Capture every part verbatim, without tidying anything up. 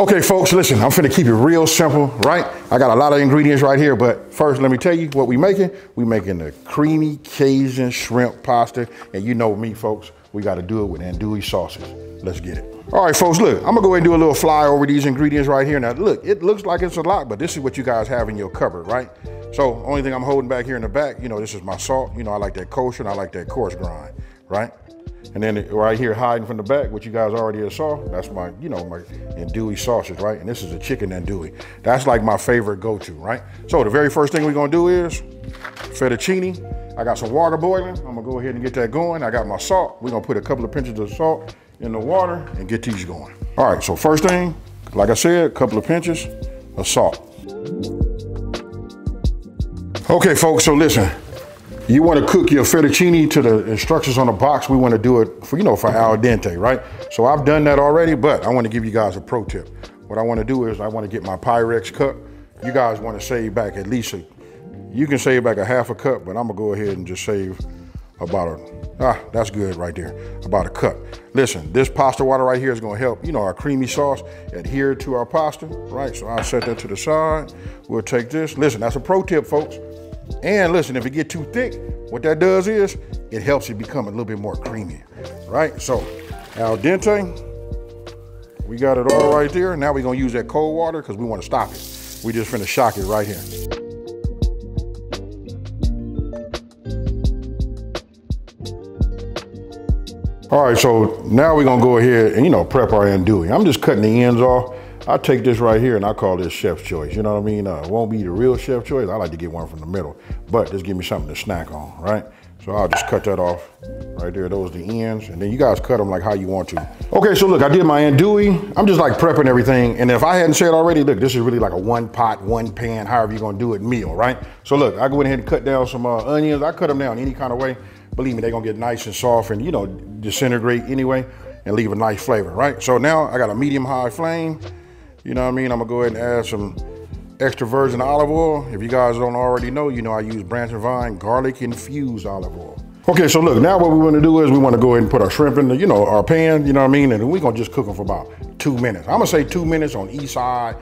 Okay, folks, listen, I'm finna keep it real simple, right? I got a lot of ingredients right here, but first, let me tell you what we making. We making the creamy Cajun shrimp pasta, and you know me, folks, we gotta do it with andouille sausage. Let's get it. All right, folks, look, I'm gonna go ahead and do a little fly over these ingredients right here. Now, look, it looks like it's a lot, but this is what you guys have in your cupboard, right? So, only thing I'm holding back here in the back, you know, this is my salt. You know, I like that kosher, and I like that coarse grind, right? And then it, right here hiding from the back, what you guys already saw, that's my, you know, my andouille sausage, right? And this is a chicken andouille. That's like my favorite go-to, right? So the very first thing we're gonna do is fettuccine. I got some water boiling. I'm gonna go ahead and get that going. I got my salt. We're gonna put a couple of pinches of salt in the water and get these going. All right, so first thing, like I said, a couple of pinches of salt. Okay, folks, so listen. You want to cook your fettuccine to the instructions on the box. We want to do it for, you know, for al dente, right? So I've done that already, but I want to give you guys a pro tip. What I want to do is I want to get my Pyrex cup. You guys want to save back at least, a, you can save back a half a cup, but I'm going to go ahead and just save about a, ah, that's good right there, about a cup. Listen, this pasta water right here is going to help, you know, our creamy sauce adhere to our pasta, right? So I'll set that to the side. We'll take this. Listen, that's a pro tip, folks. And listen, if it get too thick, what that does is it helps it become a little bit more creamy, right? So al dente, we got it all right there. Now we're gonna use that cold water because we want to stop it. We just finna shock it right here. All right, so now we're gonna go ahead and, you know, prep our andouille. I'm just cutting the ends off. I take this right here and I call this chef's choice. You know what I mean? Uh, it won't be the real chef's choice. I like to get one from the middle, but just give me something to snack on, right? So I'll just cut that off right there. Those are the ends. And then you guys cut them like how you want to. Okay, so look, I did my andouille. I'm just like prepping everything. And if I hadn't said already, look, this is really like a one pot, one pan, however you're gonna do it meal, right? So look, I go in here and cut down some uh, onions. I cut them down any kind of way. Believe me, they're gonna get nice and soft and, you know, disintegrate anyway and leave a nice flavor, right? So now I got a medium high flame. You know what I mean? I'm gonna go ahead and add some extra virgin olive oil. If you guys don't already know, you know I use Branch and Vine garlic infused olive oil. Okay, so look, now what we wanna do is we wanna go ahead and put our shrimp in the, you know, our pan, you know what I mean? And we're gonna just cook them for about two minutes. I'm gonna say two minutes on each side,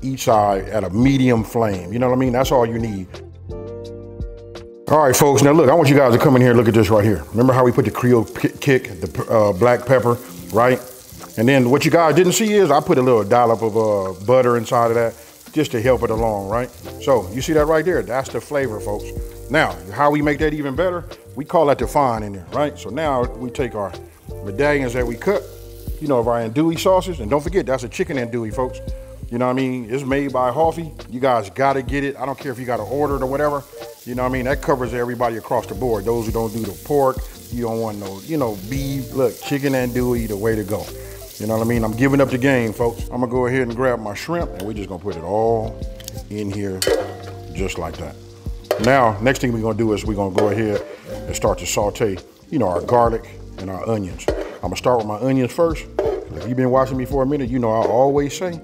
each side at a medium flame. You know what I mean? That's all you need. All right, folks, now look, I want you guys to come in here and look at this right here. Remember how we put the Creole kick, the uh, black pepper, right? And then what you guys didn't see is I put a little dollop of uh, butter inside of that just to help it along, right? So you see that right there, that's the flavor, folks. Now, how we make that even better, we call that the fine in there, right? So now we take our medallions that we cut, you know, of our andouille sausage, and don't forget, that's a chicken andouille, folks. You know what I mean? It's made by Hoffie. You guys gotta get it. I don't care if you gotta order it or whatever. You know what I mean? That covers everybody across the board. Those who don't do the pork, you don't want no, you know, beef, look, chicken andouille, the way to go. You know what I mean? I'm giving up the game, folks. I'm gonna go ahead and grab my shrimp and we're just gonna put it all in here just like that. Now, next thing we're gonna do is we're gonna go ahead and start to saute, you know, our garlic and our onions. I'm gonna start with my onions first. If you've been watching me for a minute, you know I always say,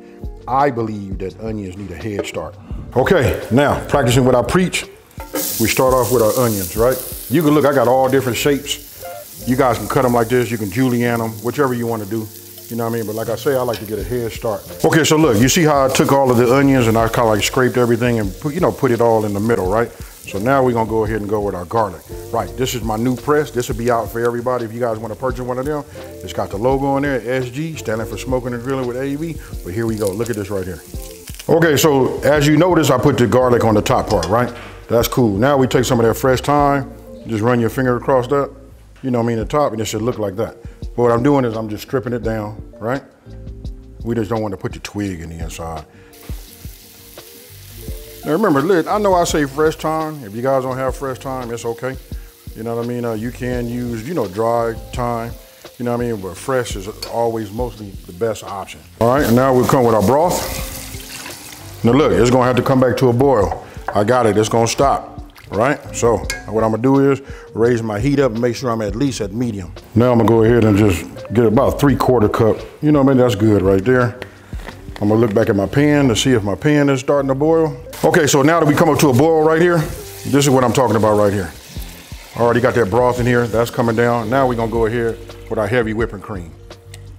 I believe that onions need a head start. Okay, now, practicing what I preach, we start off with our onions, right? You can look, I got all different shapes. You guys can cut them like this, you can julienne them, whichever you wanna do. You know what I mean? But like I say, I like to get a head start. Okay, so look, you see how I took all of the onions and I kind of like scraped everything and put, you know, put it all in the middle, right? So now we're gonna go ahead and go with our garlic. Right, this is my new press. This will be out for everybody. If you guys wanna purchase one of them, it's got the logo on there, S G, standing for Smokin' and Grillin' with A B. But here we go, look at this right here. Okay, so as you notice, I put the garlic on the top part, right? That's cool. Now we take some of that fresh thyme, just run your finger across that, you know what I mean, the top, and it should look like that. But what I'm doing is I'm just stripping it down, right? We just don't want to put the twig in the inside. Now remember, look, I know I say fresh thyme. If you guys don't have fresh thyme, it's okay. You know what I mean? Uh, you can use, you know, dry thyme. You know what I mean? But fresh is always mostly the best option. All right, and now we'll come with our broth. Now look, it's gonna have to come back to a boil. I got it, it's gonna stop. Right, so what I'm gonna do is raise my heat up and make sure I'm at least at medium. Now I'm gonna go ahead and just get about three quarter cup. You know what I mean, that's good right there. I'm gonna look back at my pan to see if my pan is starting to boil. Okay, so now that we come up to a boil right here, this is what I'm talking about right here. Already got that broth in here, that's coming down. Now we're gonna go ahead with our heavy whipping cream.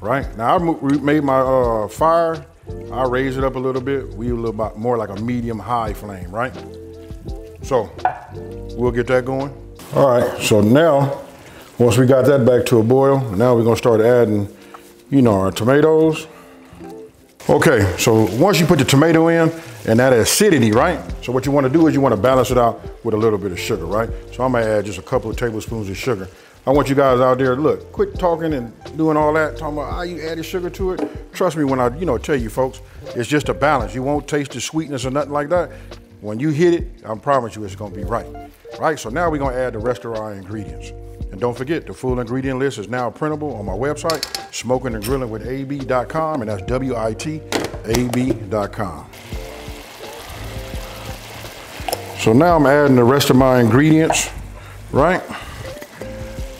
Right, now I made my uh, fire I raise it up a little bit. We a little bit more like a medium high flame, right? So we'll get that going. All right, so now, once we got that back to a boil, now we're gonna start adding, you know, our tomatoes. Okay, so once you put the tomato in and that acidity, right? So what you wanna do is you wanna balance it out with a little bit of sugar, right? So I'm gonna add just a couple of tablespoons of sugar. I want you guys out there, look, quit talking and doing all that, talking about how you added sugar to it. Trust me when I, you know, tell you folks, it's just a balance. You won't taste the sweetness or nothing like that. When you hit it, I promise you it's gonna be right. Right, so now we're gonna add the rest of our ingredients. And don't forget, the full ingredient list is now printable on my website, smoking and grilling with A B dot com, and that's W I T A B dot com. So now I'm adding the rest of my ingredients, right?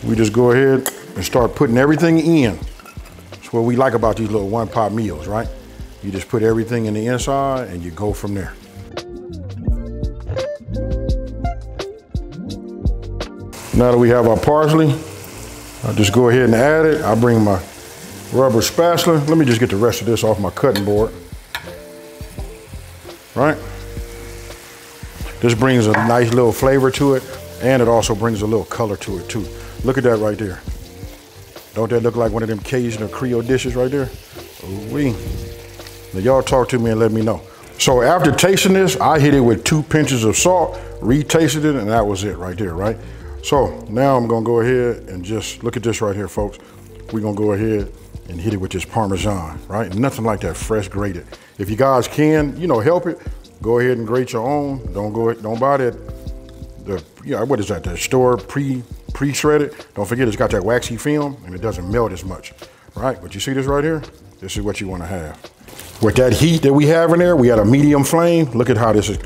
We just go ahead and start putting everything in. That's what we like about these little one-pot meals, right? You just put everything in the inside and you go from there. Now that we have our parsley, I'll just go ahead and add it. I'll bring my rubber spatula. Let me just get the rest of this off my cutting board. Right? This brings a nice little flavor to it, and it also brings a little color to it too. Look at that right there. Don't that look like one of them Cajun or Creole dishes right there? Ooh-wee. Now y'all talk to me and let me know. So after tasting this, I hit it with two pinches of salt, retasted it, and that was it right there, right? So now I'm gonna go ahead and just, look at this right here, folks. We're gonna go ahead and hit it with this Parmesan, right? Nothing like that fresh grated. If you guys can, you know, help it, go ahead and grate your own. Don't go, don't buy that, the, yeah, what is that, that store pre, pre-shredded. Don't forget it's got that waxy film and it doesn't melt as much, right? But you see this right here? This is what you wanna have. With that heat that we have in there, we had a medium flame. Look at how this is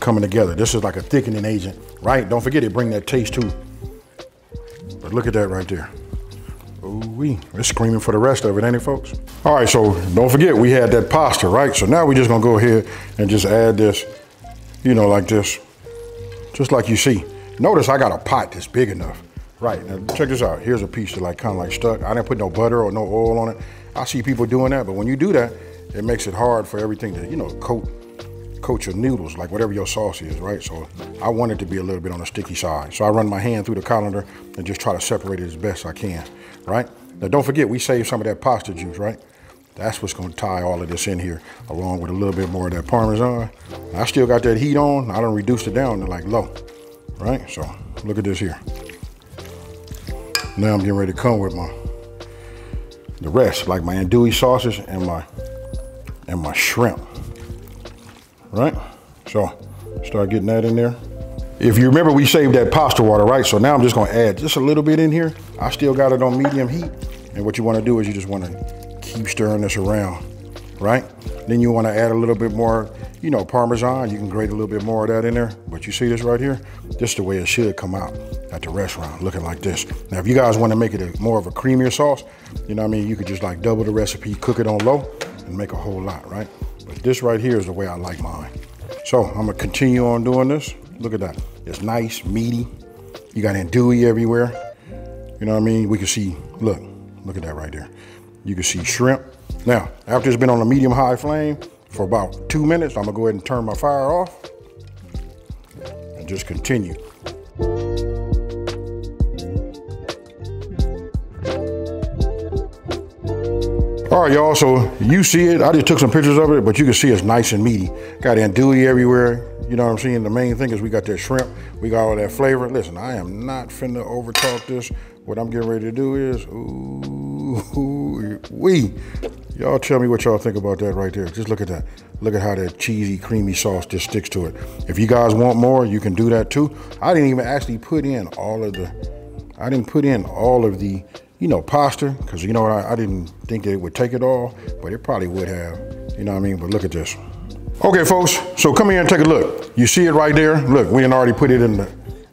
coming together. This is like a thickening agent, right? Don't forget it, bring that taste too. But look at that right there. Ooh-wee, it's screaming for the rest of it, ain't it, folks? All right, so don't forget we had that pasta, right? So now we're just gonna go ahead and just add this, you know, like this, just like you see. Notice I got a pot that's big enough. Right, now check this out. Here's a piece that like kinda like stuck. I didn't put no butter or no oil on it. I see people doing that, but when you do that, it makes it hard for everything to, you know, coat coat your noodles, like whatever your sauce is, right? So I want it to be a little bit on the sticky side. So I run my hand through the colander and just try to separate it as best I can, right? Now don't forget, we saved some of that pasta juice, right? That's what's gonna tie all of this in here, along with a little bit more of that Parmesan. I still got that heat on. I done reduced it down to like low, right? So look at this here. Now I'm getting ready to come with my, the rest, like my andouille sausage and my, and my shrimp. Right? So start getting that in there. If you remember, we saved that pasta water, right? So now I'm just gonna add just a little bit in here. I still got it on medium heat. And what you wanna do is you just wanna keep stirring this around, right? Then you wanna add a little bit more, you know, Parmesan. You can grate a little bit more of that in there. But you see this right here? This is the way it should come out at the restaurant, looking like this. Now, if you guys wanna make it a, more of a creamier sauce, you know what I mean? You could just like double the recipe, cook it on low, and make a whole lot, right? But this right here is the way I like mine. So I'm gonna continue on doing this. Look at that. It's nice, meaty. You got andouille everywhere. You know what I mean? We can see, look, look at that right there. You can see shrimp. Now, after it's been on a medium high flame for about two minutes, I'm gonna go ahead and turn my fire off and just continue. All right, y'all, so you see it. I just took some pictures of it, but you can see it's nice and meaty. Got andouille everywhere. You know what I'm saying? The main thing is we got that shrimp. We got all that flavor. Listen, I am not finna overtalk this. What I'm getting ready to do is, ooh, wee. Y'all tell me what y'all think about that right there. Just look at that. Look at how that cheesy, creamy sauce just sticks to it. If you guys want more, you can do that too. I didn't even actually put in all of the, I didn't put in all of the, you know, pasta, because you know what, I, I didn't think that it would take it all, but it probably would have, you know what I mean? But look at this. Okay, folks, so come here and take a look. You see it right there? Look, we didn't already put it in the,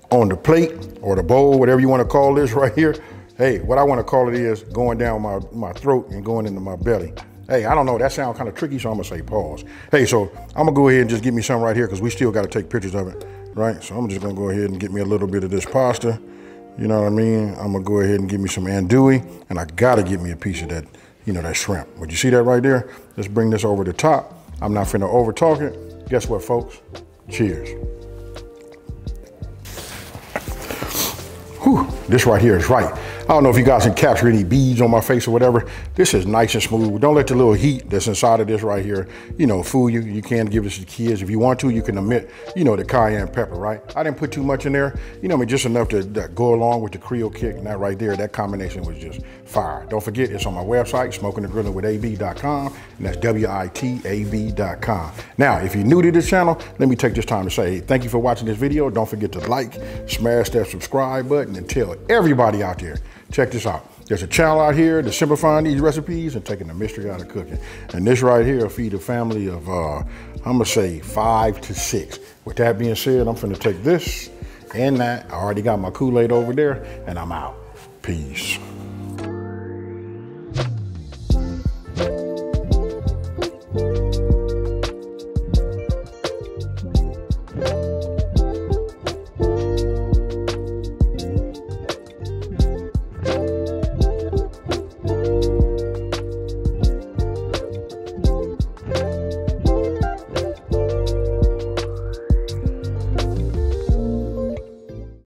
on the plate or the bowl, whatever you want to call this right here. Hey, what I want to call it is going down my, my throat and going into my belly. Hey, I don't know, that sounds kind of tricky, so I'm gonna say pause. Hey, so I'm gonna go ahead and just get me some right here because we still gotta take pictures of it, right? So I'm just gonna go ahead and get me a little bit of this pasta. You know what I mean? I'm gonna go ahead and give me some andouille, and I gotta get me a piece of that, you know, that shrimp. But you see that right there? Let's bring this over the top. I'm not finna over talk it. Guess what, folks? Cheers. Whew, this right here is right. I don't know if you guys can capture any beads on my face or whatever. This is nice and smooth. Don't let the little heat that's inside of this right here, you know, fool you. You can give this to the kids. If you want to, you can omit, you know, the cayenne pepper, right? I didn't put too much in there. You know, I mean, just enough to, to go along with the Creole kick. And that right there, that combination was just fire. Don't forget, it's on my website, smoking and grilling with A B dot com. And that's W I T A B dot com. Now, if you're new to this channel, let me take this time to say, hey, thank you for watching this video. Don't forget to like, smash that subscribe button, and tell everybody out there, check this out. There's a channel out here that's simplifying these recipes and taking the mystery out of cooking. And this right here will feed a family of, uh, I'm gonna say five to six. With that being said, I'm finna take this and that. I already got my Kool-Aid over there and I'm out. Peace.